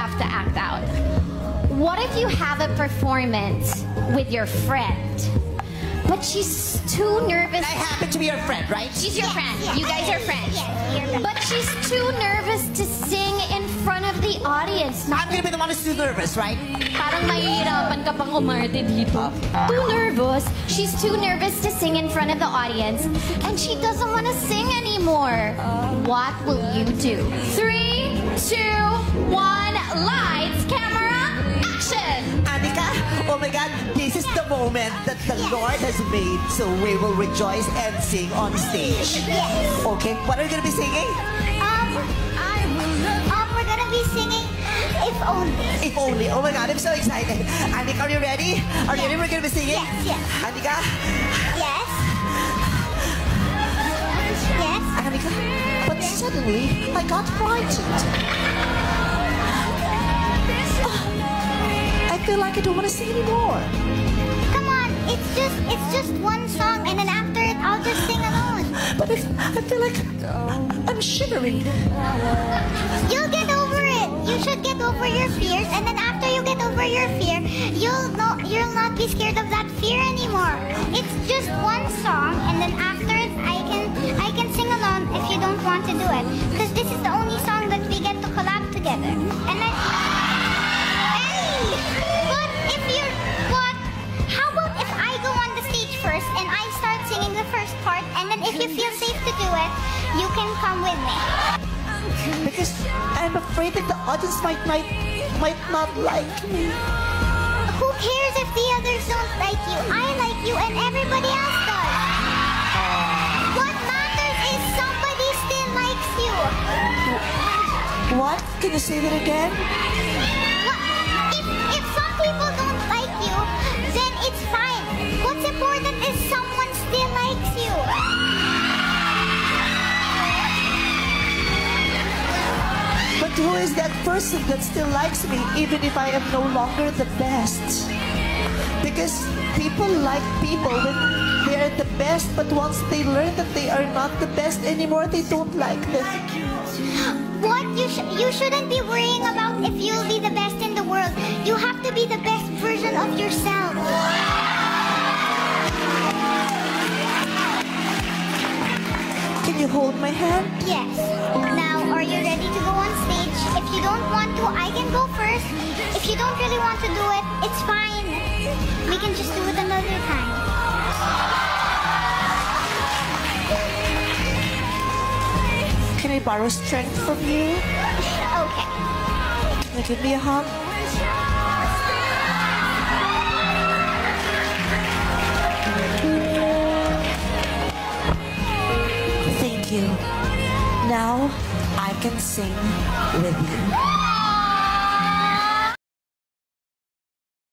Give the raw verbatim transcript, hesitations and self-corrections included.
have to act out. What if you have a performance with your friend, but she's too nervous? I happen to be your friend, right? She's your yes, friend. Yes, you guys I, are friends. Yes, but she's too nervous to sing in front of the audience. I'm going to be the one who's too nervous, right? Parang mahirapan ka pang umarte dito. Too nervous. She's too nervous to sing in front of the audience, and she doesn't want to sing anymore. What will you do? Three, two, one, lights, camera, action! Annika, oh my God, this is the moment that the Lord has made, so we will rejoice and sing on stage. Yes. Okay, what are we going to be singing? Um, I will love you. Um, we're going to be singing If Only. If Only. Oh my God, I'm so excited. Annika, are you ready? Are you yes. ready? We're going to be singing? Yes, yes. Annika? Yes. Yes. Annika? But suddenly, I got frightened. I feel like I don't want to sing anymore. Come on, it's just it's just one song, and then after it, I'll just sing alone. But I, I feel like I'm shivering. You'll get over it. You should get over your fears, and then after you get over your fear, you'll no, you'll not be scared of that fear anymore. It's just one song, and then after it, I can I can sing alone if you don't want to do it, because this is the only song that we get to collab together. And I. But if you're, but how about if I go on the stage first and I start singing the first part, and then if you feel safe to do it, you can come with me. Because I'm afraid that the audience might might might not like me. Who cares if the others don't like you? I like you, and everybody else does. What matters is somebody still likes you. What? Can you say that again? People don't like you, then it's fine. What's important is someone still likes you. But who is that person that still likes me, even if I am no longer the best? Because people like people when they are the best, but once they learn that they are not the best anymore, they don't like them. What? You, sh you shouldn't be worrying about if you'll be the best in the world. You have to be the best version of yourself. Can you hold my hand? Yes. Now, are you ready to go on stage? If you don't want to, I can go first. If you don't really want to do it, it's fine. We can just do it another time. Can I borrow strength from you? Okay. Can you give me a hug? Thank you. Now I can sing with you.